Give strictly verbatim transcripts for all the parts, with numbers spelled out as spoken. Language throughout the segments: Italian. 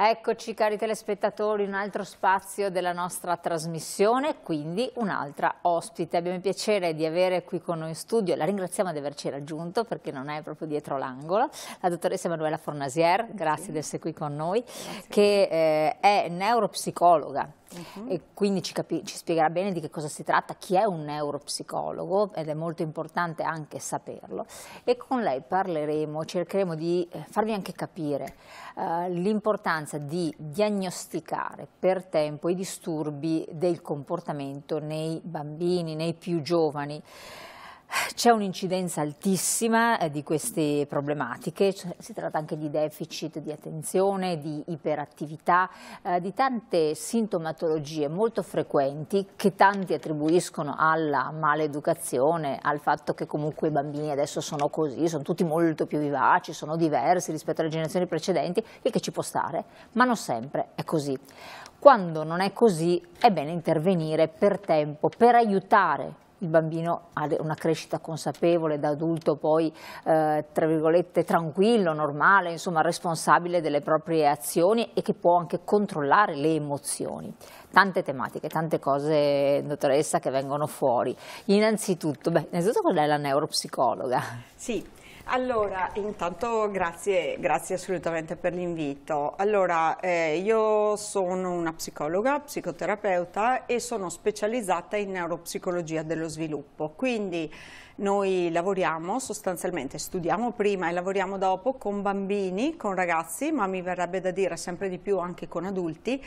Eccoci cari telespettatori, un altro spazio della nostra trasmissione, quindi un'altra ospite. Abbiamo il piacere di avere qui con noi in studio, la ringraziamo di averci raggiunto perché non è proprio dietro l'angolo, la dottoressa Emanuela Fornasier, grazie sì. di essere qui con noi, grazie. che eh, è neuropsicologa. Uh-huh. E quindi ci, ci spiegherà bene di che cosa si tratta, chi è un neuropsicologo, ed è molto importante anche saperlo, e con lei parleremo, cercheremo di farvi anche capire uh, l'importanza di diagnosticare per tempo i disturbi del comportamento nei bambini, nei più giovani. C'è un'incidenza altissima eh, di queste problematiche, si tratta anche di deficit di attenzione, di iperattività, eh, di tante sintomatologie molto frequenti che tanti attribuiscono alla maleducazione, al fatto che comunque i bambini adesso sono così, sono tutti molto più vivaci, sono diversi rispetto alle generazioni precedenti, il che ci può stare, ma non sempre è così. Quando non è così è bene intervenire per tempo, per aiutare il bambino ha una crescita consapevole da adulto, poi eh, tra virgolette tranquillo, normale, insomma responsabile delle proprie azioni e che può anche controllare le emozioni. Tante tematiche, tante cose, dottoressa, che vengono fuori. Innanzitutto, beh, innanzitutto quella è la neuropsicologa. Sì. Allora, intanto grazie, grazie assolutamente per l'invito. Allora, eh, io sono una psicologa, psicoterapeuta e sono specializzata in neuropsicologia dello sviluppo, quindi noi lavoriamo sostanzialmente, studiamo prima e lavoriamo dopo con bambini, con ragazzi, ma mi verrebbe da dire sempre di più anche con adulti,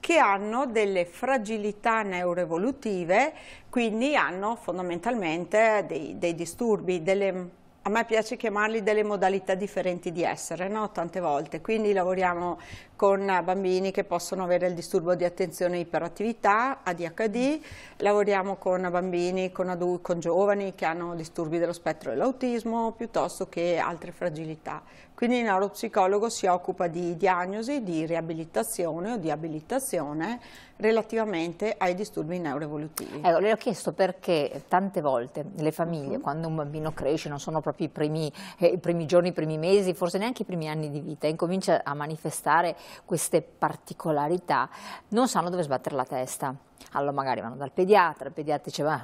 che hanno delle fragilità neuroevolutive, quindi hanno fondamentalmente dei, dei disturbi, delle... A me piace chiamarli delle modalità differenti di essere, no? Tante volte, quindi lavoriamo con bambini che possono avere il disturbo di attenzione e iperattività, A D H D, lavoriamo con bambini, con, adulti, con giovani che hanno disturbi dello spettro dell'autismo piuttosto che altre fragilità. Quindi il neuropsicologo si occupa di diagnosi, di riabilitazione o di abilitazione relativamente ai disturbi neuroevolutivi. Ecco, le ho chiesto perché tante volte le famiglie, uh-huh. quando un bambino cresce, non sono proprio i primi, eh, i primi giorni, i primi mesi, forse neanche i primi anni di vita, incomincia a manifestare queste particolarità, non sanno dove sbattere la testa. Allora magari vanno dal pediatra, il pediatra dice va,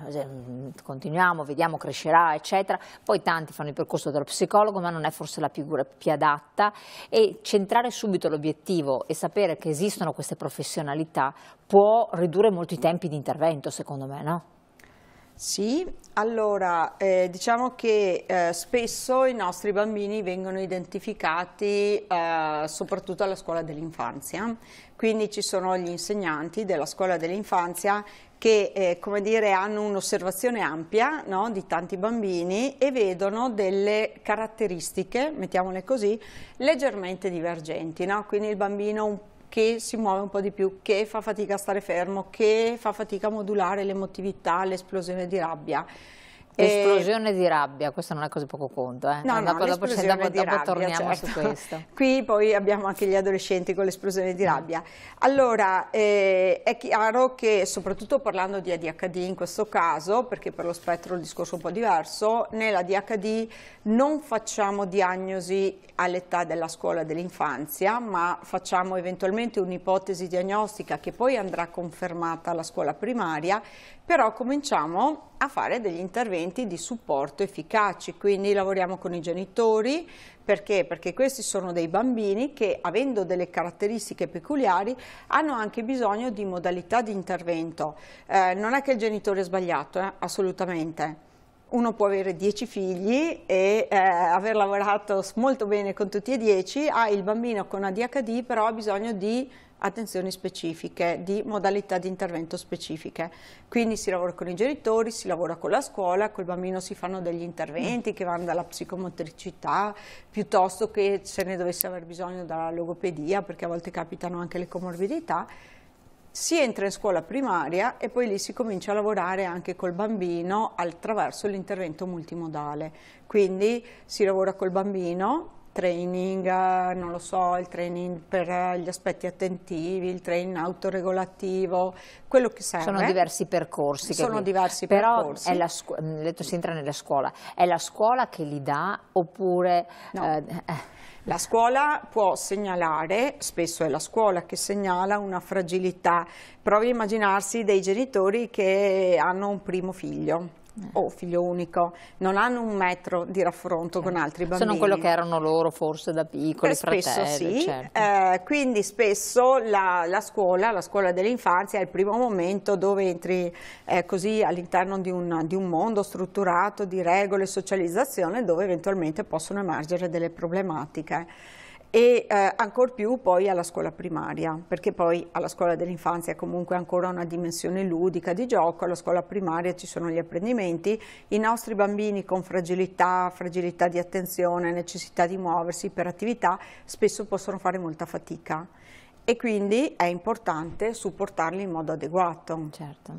continuiamo, vediamo, crescerà, eccetera. Poi tanti fanno il percorso dello psicologo, ma non è forse la figura più adatta, e centrare subito l'obiettivo e sapere che esistono queste professionalità può ridurre molto i tempi di intervento, secondo me, no? Sì, allora eh, diciamo che eh, spesso i nostri bambini vengono identificati eh, soprattutto alla scuola dell'infanzia, quindi ci sono gli insegnanti della scuola dell'infanzia che eh, come dire, hanno un'osservazione ampia, no, di tanti bambini e vedono delle caratteristiche, mettiamole così, leggermente divergenti, no? Quindi il bambino un po' che si muove un po' di più, che fa fatica a stare fermo, che fa fatica a modulare l'emotività, l'esplosione di rabbia. L'esplosione di rabbia, questa non è cosa poco conto, eh? No, no, dopo, dopo, dopo, dopo rabbia, torniamo certo. su questo. Qui poi abbiamo anche gli adolescenti con l'esplosione di rabbia. Allora, eh, è chiaro che soprattutto parlando di A D H D in questo caso, perché per lo spettro il discorso è un po' diverso, nell'A D H D non facciamo diagnosi all'età della scuola dell'infanzia, ma facciamo eventualmente un'ipotesi diagnostica che poi andrà confermata alla scuola primaria, però cominciamo a fare degli interventi di supporto efficaci, quindi lavoriamo con i genitori. Perché? Perché questi sono dei bambini che, avendo delle caratteristiche peculiari, hanno anche bisogno di modalità di intervento. Eh, non è che il genitore è sbagliato, eh? Assolutamente. Uno può avere dieci figli e eh, aver lavorato molto bene con tutti e dieci, ha il bambino con A D H D però ha bisogno di attenzioni specifiche, di modalità di intervento specifiche. Quindi si lavora con i genitori, si lavora con la scuola, col bambino si fanno degli interventi che vanno dalla psicomotricità, piuttosto che se ne dovesse aver bisogno dalla logopedia, perché a volte capitano anche le comorbidità. Si entra in scuola primaria e poi lì si comincia a lavorare anche col bambino attraverso l'intervento multimodale. Quindi si lavora col bambino training, non lo so, il training per gli aspetti attentivi, il training autoregolativo, quello che serve. Sono diversi percorsi. Sono quindi. diversi Però percorsi. Però l'ho detto, si entra nella scuola, è la scuola che li dà oppure... No. Eh, la scuola può segnalare, spesso è la scuola che segnala una fragilità. Provi a immaginarsi dei genitori che hanno un primo figlio. o oh, figlio unico, non hanno un metro di raffronto eh. con altri bambini. Sono quello che erano loro forse da piccoli, eh, fratelli. Spesso sì, certo. eh, quindi spesso la, la scuola, la scuola dell'infanzia è il primo momento dove entri eh, così all'interno di, di un mondo strutturato di regole e socializzazione dove eventualmente possono emergere delle problematiche. E eh, ancor più poi alla scuola primaria, perché poi alla scuola dell'infanzia comunque ancora una dimensione ludica di gioco, alla scuola primaria ci sono gli apprendimenti, i nostri bambini con fragilità, fragilità di attenzione, necessità di muoversi, iperattività, spesso possono fare molta fatica e quindi è importante supportarli in modo adeguato. Certo.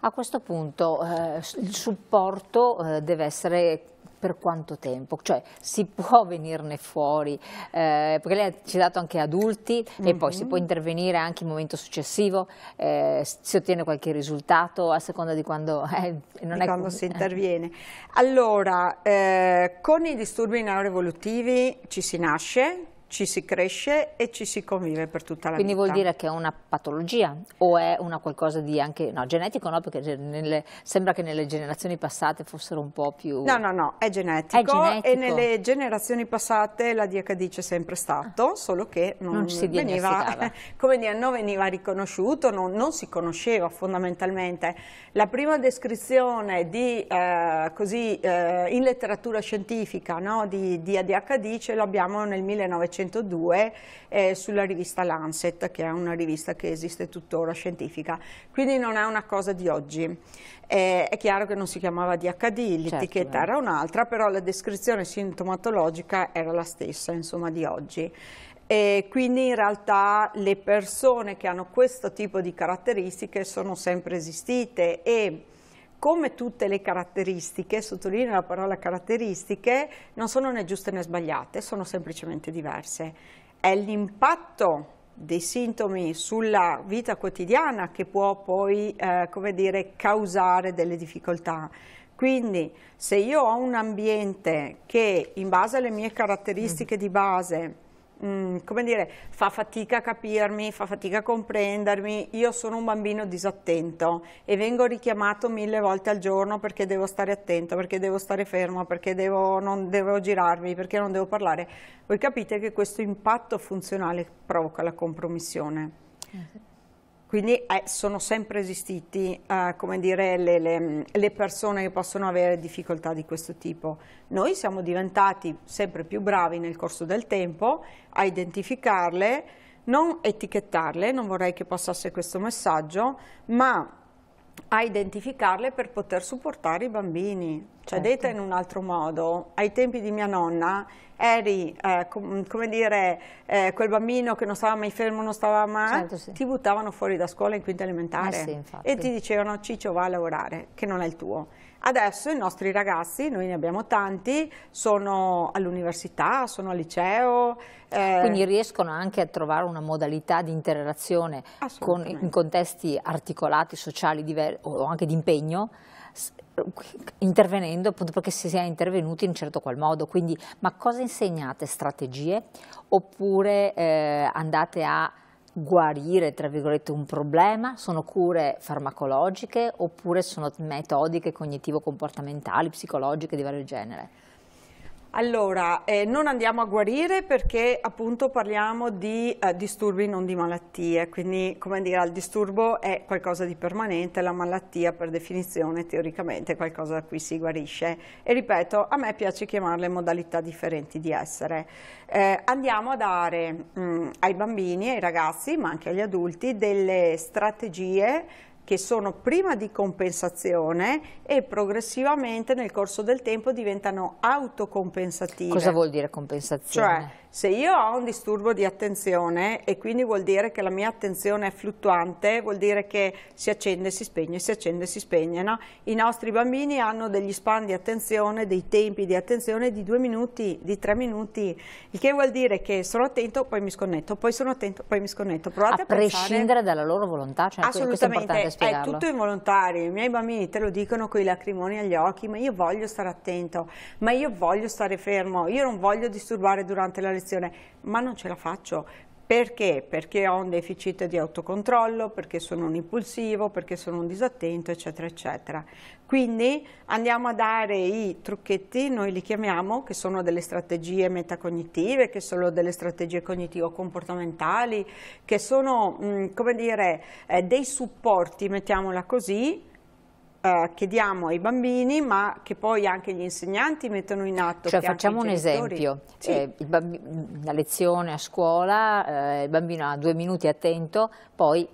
A questo punto eh, il supporto eh, deve essere per quanto tempo? Cioè si può venirne fuori, eh, perché lei ci ha dato anche adulti mm-hmm. e poi si può intervenire anche in momento successivo, eh, si ottiene qualche risultato a seconda di quando, eh, non di è... quando si interviene. Allora, eh, con i disturbi neuroevolutivi ci si nasce, ci si cresce e ci si convive per tutta la Quindi vita. Quindi vuol dire che è una patologia o è una qualcosa di anche no, genetico no, perché nelle, sembra che nelle generazioni passate fossero un po' più... No, no, no, è genetico, è genetico. E nelle generazioni passate l'A D H D c'è sempre stato, ah. solo che non, non si veniva, come dire, non veniva riconosciuto, non, non si conosceva fondamentalmente. La prima descrizione di, eh, così, eh, in letteratura scientifica no, di, di A D H D ce l'abbiamo nel millenovecentodue eh, sulla rivista Lancet, che è una rivista che esiste tuttora, scientifica, quindi non è una cosa di oggi. Eh, è chiaro che non si chiamava A D H D, l'etichetta certo, era un'altra, però la descrizione sintomatologica era la stessa, insomma, di oggi. E quindi in realtà le persone che hanno questo tipo di caratteristiche sono sempre esistite e come tutte le caratteristiche, sottolineo la parola caratteristiche, non sono né giuste né sbagliate, sono semplicemente diverse. È l'impatto dei sintomi sulla vita quotidiana che può poi, eh, come dire, causare delle difficoltà. Quindi se io ho un ambiente che in base alle mie caratteristiche mm. di base, Mm, come dire, fa fatica a capirmi, fa fatica a comprendermi, io sono un bambino disattento e vengo richiamato mille volte al giorno perché devo stare attento, perché devo stare fermo, perché devo, non devo girarmi, perché non devo parlare, voi capite che questo impatto funzionale provoca la compromissione. Uh-huh. Quindi eh, sono sempre esistiti eh, come dire, le, le, le persone che possono avere difficoltà di questo tipo. Noi siamo diventati sempre più bravi nel corso del tempo a identificarle, non etichettarle, non vorrei che passasse questo messaggio, ma a identificarle per poter supportare i bambini. Cioè, certo. detta in un altro modo, ai tempi di mia nonna eri, eh, com come dire, eh, quel bambino che non stava mai fermo, non stava mai, certo, sì. ti buttavano fuori da scuola in quinta elementare eh sì, e ti dicevano Ciccio va a lavorare, che non è il tuo. Adesso i nostri ragazzi, noi ne abbiamo tanti, sono all'università, sono al liceo. Eh... Quindi riescono anche a trovare una modalità di interazione con, in contesti articolati, sociali o anche di impegno, intervenendo appunto perché si sia intervenuti in un certo qual modo. Quindi, ma cosa insegnate? Strategie? Oppure eh, andate a guarire, tra virgolette, un problema? Sono cure farmacologiche oppure sono metodiche cognitivo-comportamentali, psicologiche di vario genere? Allora, eh, non andiamo a guarire perché appunto parliamo di eh, disturbi, non di malattie, quindi come dire il disturbo è qualcosa di permanente, la malattia per definizione teoricamente è qualcosa da cui si guarisce e ripeto, a me piace chiamarle modalità differenti di essere. Eh, andiamo a dare mh, ai bambini, ai ragazzi ma anche agli adulti delle strategie che sono prima di compensazione e progressivamente nel corso del tempo diventano autocompensative. Cosa vuol dire compensazione? Cioè, se io ho un disturbo di attenzione e quindi vuol dire che la mia attenzione è fluttuante, vuol dire che si accende e si spegne, si accende e si spegne, no? I nostri bambini hanno degli span di attenzione, dei tempi di attenzione di due minuti, di tre minuti, il che vuol dire che sono attento, poi mi sconnetto, poi sono attento, poi mi sconnetto. Provate a, a prescindere pensare... dalla loro volontà, cioè assolutamente. È tutto involontario, i miei bambini te lo dicono con i lacrimoni agli occhi, ma io voglio stare attento, ma io voglio stare fermo, io non voglio disturbare durante la lezione, ma non ce la faccio. Perché? Perché ho un deficit di autocontrollo, perché sono un impulsivo, perché sono un disattento, eccetera, eccetera. Quindi andiamo a dare i trucchetti, noi li chiamiamo, che sono delle strategie metacognitive, che sono delle strategie cognitivo-comportamentali, che sono, mh, come dire, eh, dei supporti, mettiamola così, che diamo ai bambini, ma che poi anche gli insegnanti mettono in atto. Cioè, facciamo un esempio, sì. eh, il bambino, la lezione a scuola, eh, il bambino ha due minuti attento, poi...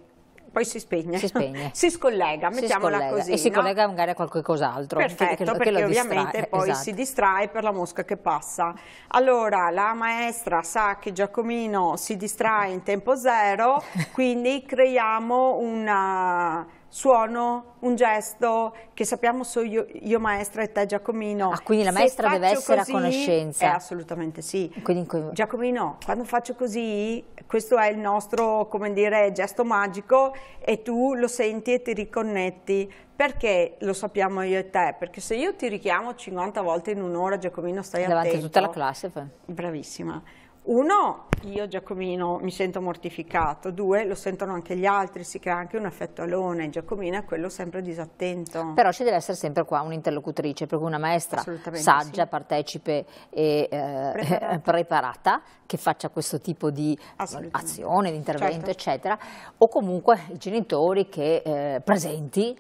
Poi si spegne, si, spegne. si scollega, mettiamola si scollega. così. E si no? collega magari a qualcos'altro. Perfetto, che, che, perché che lo ovviamente distrae. poi esatto. si distrae per la mosca che passa. Allora, la maestra sa che Giacomino si distrae in tempo zero, quindi creiamo una... suono, un gesto che sappiamo solo io, io maestra e te Giacomino. Ah, quindi la maestra deve essere così, a conoscenza. Eh, assolutamente sì. Quindi... Giacomino, quando faccio così, questo è il nostro, come dire, gesto magico e tu lo senti e ti riconnetti. Perché lo sappiamo io e te? Perché se io ti richiamo cinquanta volte in un'ora, Giacomino, stai davanti attento. Davanti a tutta la classe. Poi. Bravissima. Uno, io Giacomino mi sento mortificato, due, lo sentono anche gli altri, si crea anche un effetto alone, Giacomino è quello sempre disattento. Però ci deve essere sempre qua un'interlocutrice, per cui una maestra saggia, sì. partecipe e eh, preparata. preparata, che faccia questo tipo di azione, di intervento, certo. eccetera, o comunque i genitori che eh, presenti,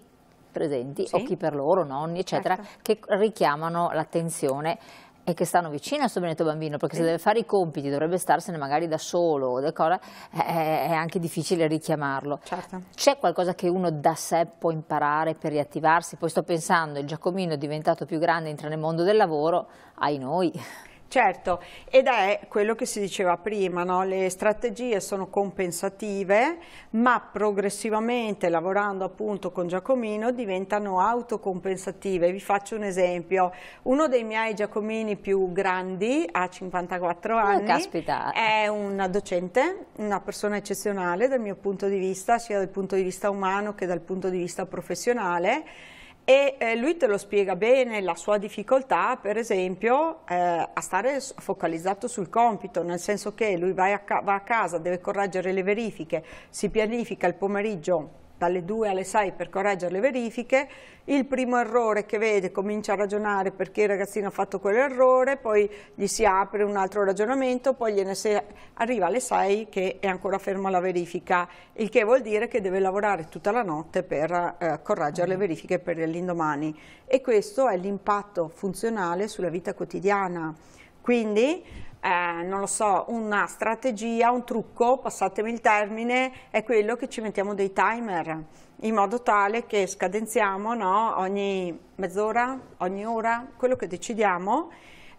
presenti sì. o chi per loro, nonni, eccetera, certo. che richiamano l'attenzione e che stanno vicino al suo benedetto bambino, perché se deve fare i compiti, dovrebbe starsene magari da solo, è anche difficile richiamarlo. Certo. C'è qualcosa che uno da sé può imparare per riattivarsi? Poi sto pensando, il Giacomino è diventato più grande, entra nel mondo del lavoro, ahi noi... Certo, ed è quello che si diceva prima, no? Le strategie sono compensative, ma progressivamente, lavorando appunto con Giacomino, diventano autocompensative. Vi faccio un esempio, uno dei miei Giacomini più grandi, ha cinquantaquattro anni, oh, caspita. È una docente, una persona eccezionale dal mio punto di vista, sia dal punto di vista umano che dal punto di vista professionale, e eh, lui te lo spiega bene, la sua difficoltà per esempio eh, a stare focalizzato sul compito, nel senso che lui va a, ca va a casa, deve correggere le verifiche, si pianifica il pomeriggio dalle due alle sei per correggere le verifiche, il primo errore che vede comincia a ragionare perché il ragazzino ha fatto quell'errore, poi gli si apre un altro ragionamento, poi gliene se... arriva alle sei che è ancora ferma la verifica, il che vuol dire che deve lavorare tutta la notte per eh, correggere le verifiche per l'indomani, e questo è l'impatto funzionale sulla vita quotidiana. Quindi... Eh, non lo so, una strategia, un trucco, passatemi il termine, è quello che ci mettiamo dei timer, in modo tale che scadenziamo, no? Ogni mezz'ora, ogni ora, quello che decidiamo,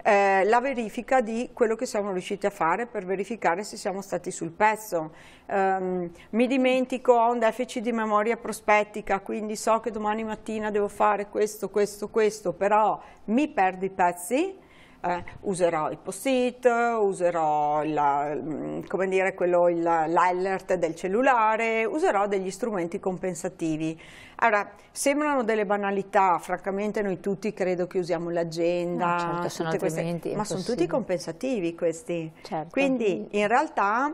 eh, la verifica di quello che siamo riusciti a fare per verificare se siamo stati sul pezzo. Um, mi dimentico, ho un deficit di memoria prospettica, quindi so che domani mattina devo fare questo, questo, questo, però mi perdo i pezzi. Eh, userò il post-it, userò il, come dire, quello, l'alert del cellulare, userò degli strumenti compensativi. Allora, sembrano delle banalità, francamente noi tutti credo che usiamo l'agenda, no, certo, ma sono tutti compensativi questi. Certo. Quindi in realtà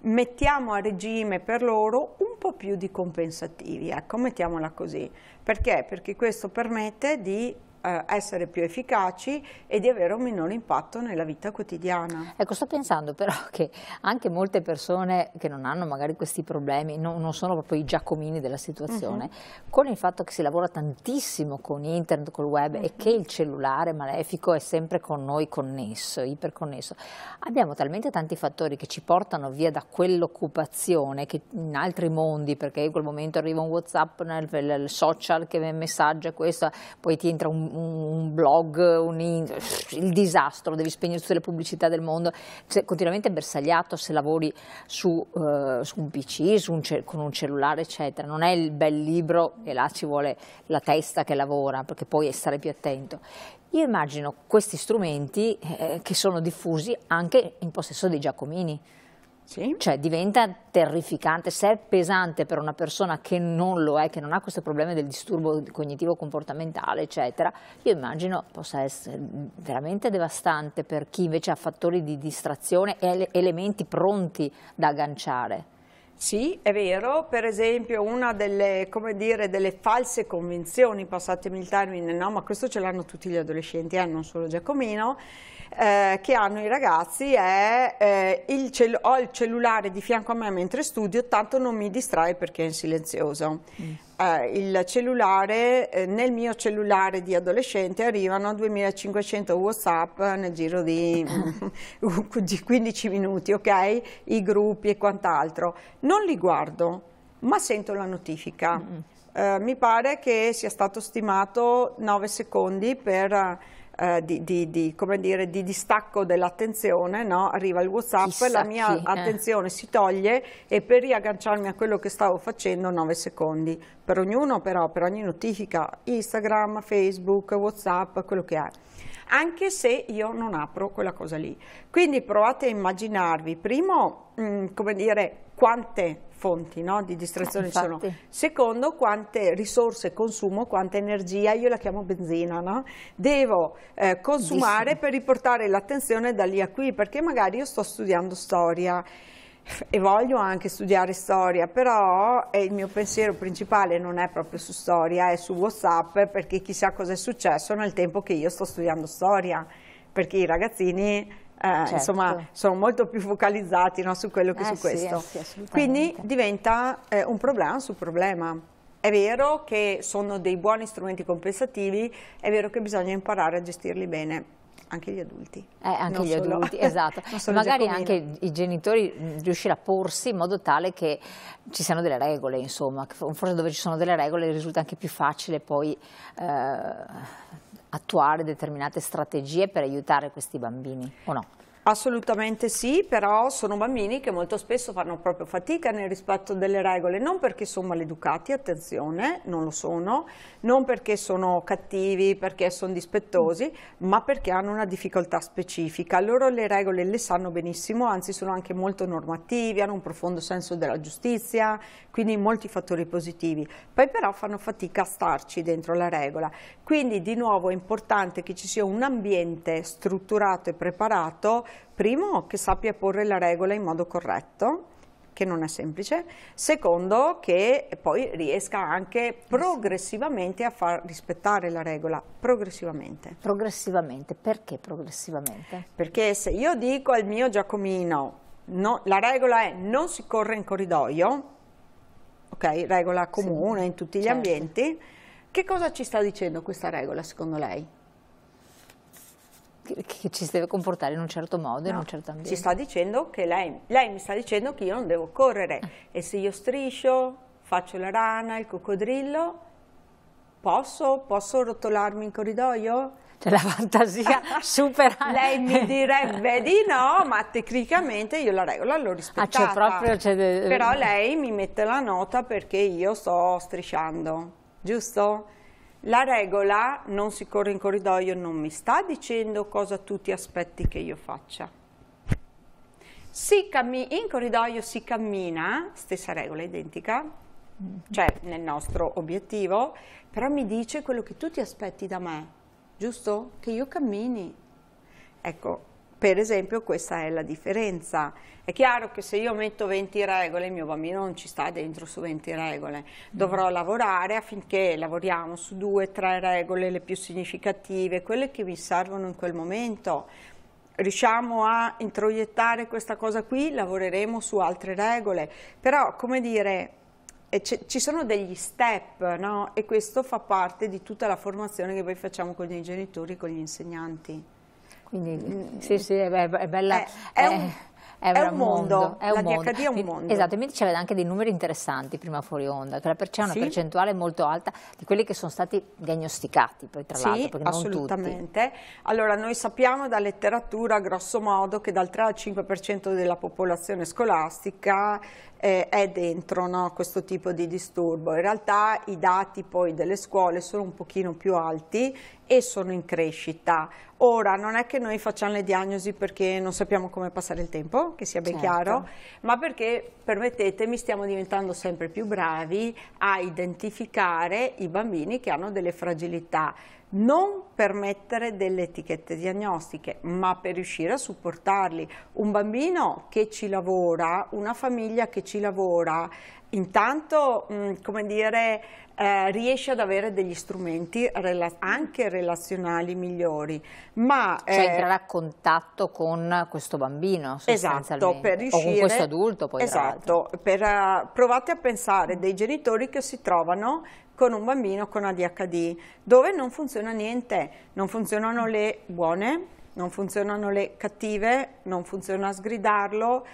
mettiamo a regime per loro un po' più di compensativi, ecco, mettiamola così. Perché? Perché questo permette di eh, essere più efficaci e di avere un minore impatto nella vita quotidiana. Ecco, sto pensando però che anche molte persone che non hanno magari questi problemi, non, non sono proprio i giacomini della situazione, uh-huh. con il fatto che si lavora tantissimo con internet, col web uh-huh. e che il cellulare malefico è sempre con noi connesso, iperconnesso, abbiamo talmente tanti fattori che ci portano via da quell'occupazione che in altri mondi, perché in quel momento arriva un WhatsApp, il social che messaggia questo, poi ti entra un, un blog, un, il disastro, devi spegnere tutte le pubblicità del mondo, cioè, continuamente bersagliato se lavori su, uh, su un P C, su un, con un cellulare eccetera, non è il bel libro e là ci vuole la testa che lavora, perché poi è stare più attento. Io immagino questi strumenti eh, che sono diffusi anche in possesso dei giacomini. Sì. Cioè diventa terrificante, se è pesante per una persona che non lo è, che non ha questo problema del disturbo cognitivo comportamentale eccetera, io immagino possa essere veramente devastante per chi invece ha fattori di distrazione e elementi pronti da agganciare. Sì, è vero, per esempio una delle, come dire, delle false convinzioni, passatemi il termine, no, ma questo ce l'hanno tutti gli adolescenti, eh, non solo Giacomino, eh, che hanno i ragazzi è eh, il cell- ho il cellulare di fianco a me mentre studio, tanto non mi distrae perché è in silenzioso. Mm. Eh, il cellulare, eh, nel mio cellulare di adolescente arrivano duemilacinquecento WhatsApp nel giro di, di quindici minuti, ok? I gruppi e quant'altro. Non li guardo, ma sento la notifica. Mm-hmm. eh, mi pare che sia stato stimato nove secondi per, eh, di, di, di, come dire, di distacco dell'attenzione, no? Arriva il WhatsApp, chissà, la mia chi, attenzione eh. si toglie e per riagganciarmi a quello che stavo facendo nove secondi. Per ognuno però, per ogni notifica, Instagram, Facebook, WhatsApp, quello che è. Anche se io non apro quella cosa lì. Quindi provate a immaginarvi, primo, mh, come dire, quante fonti, no, di distrazione ci sono, secondo quante risorse consumo, quanta energia, io la chiamo benzina, no? Devo eh, consumare Dissimo. per riportare l'attenzione da lì a qui, perché magari io sto studiando storia e voglio anche studiare storia, però eh, il mio pensiero principale non è proprio su storia, è su WhatsApp, perché chissà cosa è successo nel tempo che io sto studiando storia, perché i ragazzini... Eh, certo. Insomma, sono molto più focalizzati, no, su quello che eh, su sì, questo. Eh, sì, quindi diventa eh, un problema su problema. È vero che sono dei buoni strumenti compensativi, è vero che bisogna imparare a gestirli bene. Anche gli adulti. Eh, anche non gli solo. adulti, esatto. Magari Giacomino. Anche i genitori riuscire a porsi in modo tale che ci siano delle regole, insomma. Forse dove ci sono delle regole risulta anche più facile poi... Eh, attuare determinate strategie per aiutare questi bambini, o no? Assolutamente sì, però sono bambini che molto spesso fanno proprio fatica nel rispetto delle regole, non perché sono maleducati, attenzione, non lo sono, non perché sono cattivi, perché sono dispettosi, ma perché hanno una difficoltà specifica. Loro le regole le sanno benissimo, anzi sono anche molto normativi, hanno un profondo senso della giustizia, quindi molti fattori positivi. Poi però fanno fatica a starci dentro la regola, quindi di nuovo è importante che ci sia un ambiente strutturato e preparato. Primo, che sappia porre la regola in modo corretto, che non è semplice. Secondo, che poi riesca anche progressivamente a far rispettare la regola, progressivamente. Progressivamente, perché progressivamente? Perché se io dico al mio Giacomino, no, la regola è non si corre in corridoio, ok, regola comune sì, in tutti gli certo. ambienti, che cosa ci sta dicendo questa regola secondo lei? Che ci si deve comportare in un certo modo, no, in un certo ambiente. Ci sta dicendo che lei, lei mi sta dicendo che io non devo correre eh. e se io striscio, faccio la rana, il coccodrillo, posso, posso rotolarmi in corridoio? C'è la fantasia supera. Lei mi direbbe di no, ma tecnicamente io la regola l'ho rispettata. Ah, c'è proprio, c'è de... Però lei mi mette la nota perché io sto strisciando, giusto? La regola non si corre in corridoio non mi sta dicendo cosa tu ti aspetti che io faccia. Si in corridoio si cammina, stessa regola identica, cioè nel nostro obiettivo, però mi dice quello che tu ti aspetti da me, giusto? Che io cammini. Ecco, Per esempio, questa è la differenza. È chiaro che se io metto venti regole, il mio bambino non ci sta dentro su venti regole. Dovrò lavorare affinché lavoriamo su due, tre regole, le più significative, quelle che mi servono in quel momento. Riusciamo a introiettare questa cosa qui, lavoreremo su altre regole. Però, come dire, ci sono degli step, no? E questo fa parte di tutta la formazione che poi facciamo con i genitori e con gli insegnanti. Quindi, sì, sì, è, be è bella. È, è, è, un, è, è un mondo, mondo. È un mondo. L'A D H D è un mondo. Esatto, e mi diceva anche dei numeri interessanti prima fuori onda, c'è una sì. percentuale molto alta di quelli che sono stati diagnosticati, poi tra sì, l'altro, perché non tutti. Assolutamente. Allora, noi sappiamo da letteratura, grosso modo, che dal tre al cinque per cento della popolazione scolastica eh, è dentro, no, questo tipo di disturbo. In realtà i dati poi delle scuole sono un pochino più alti e sono in crescita. Ora, non è che noi facciamo le diagnosi perché non sappiamo come passare il tempo, che sia ben certo. chiaro, ma perché, permettetemi, stiamo diventando sempre più bravi a identificare i bambini che hanno delle fragilità, non per mettere delle etichette diagnostiche, ma per riuscire a supportarli. Un bambino che ci lavora, una famiglia che ci lavora, intanto, mh, come dire, eh, riesce ad avere degli strumenti rela anche relazionali migliori. Ma, cioè, eh, entrerà a contatto con questo bambino, sostanzialmente, esatto, per riuscire, o con questo adulto, poi, esatto, per, uh, provate a pensare dei genitori che si trovano con un bambino con A D H D, dove non funziona niente, non funzionano le buone, non funzionano le cattive, non funziona sgridarlo.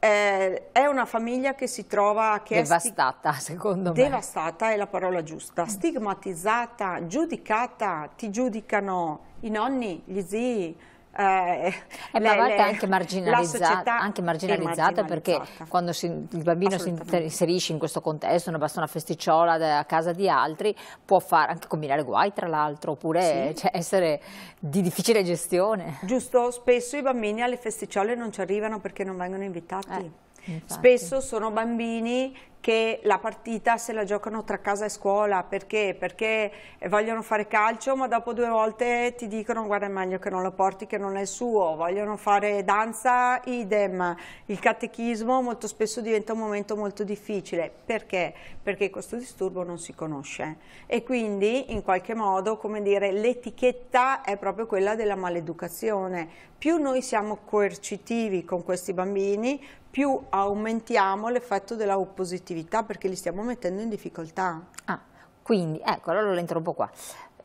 Eh, è una famiglia che si trova che devastata, è secondo me. Devastata è la parola giusta, stigmatizzata, giudicata, ti giudicano i nonni, gli zii. Eh, e le, a volte le, anche marginalizzata, anche marginalizzata perché quando si, il bambino si inserisce in questo contesto, non basta una festicciola a casa di altri, può far, anche combinare guai tra l'altro, oppure sì. cioè, essere di difficile gestione. Giusto, spesso i bambini alle festicciole non ci arrivano perché non vengono invitati. Eh, spesso sono bambini che la partita se la giocano tra casa e scuola, perché? Perché vogliono fare calcio ma dopo due volte ti dicono guarda è meglio che non lo porti che non è il suo, vogliono fare danza, idem, il catechismo molto spesso diventa un momento molto difficile, perché? Perché questo disturbo non si conosce e quindi in qualche modo, come dire, l'etichetta è proprio quella della maleducazione, più noi siamo coercitivi con questi bambini, più aumentiamo l'effetto della oppositività, perché li stiamo mettendo in difficoltà. Ah, quindi, ecco, allora lo interrompo qua.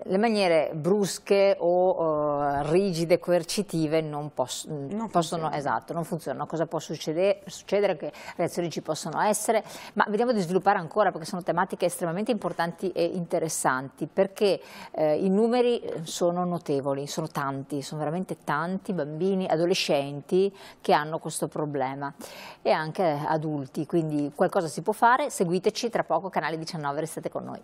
Le maniere brusche o uh, rigide, coercitive non, poss non possono, esatto, non funzionano. Cosa può succedere, succedere, che reazioni ci possono essere, ma vediamo di sviluppare ancora perché sono tematiche estremamente importanti e interessanti, perché eh, i numeri sono notevoli, sono tanti, sono veramente tanti bambini, adolescenti che hanno questo problema e anche adulti, quindi qualcosa si può fare, seguiteci tra poco, canale diciannove, restate con noi.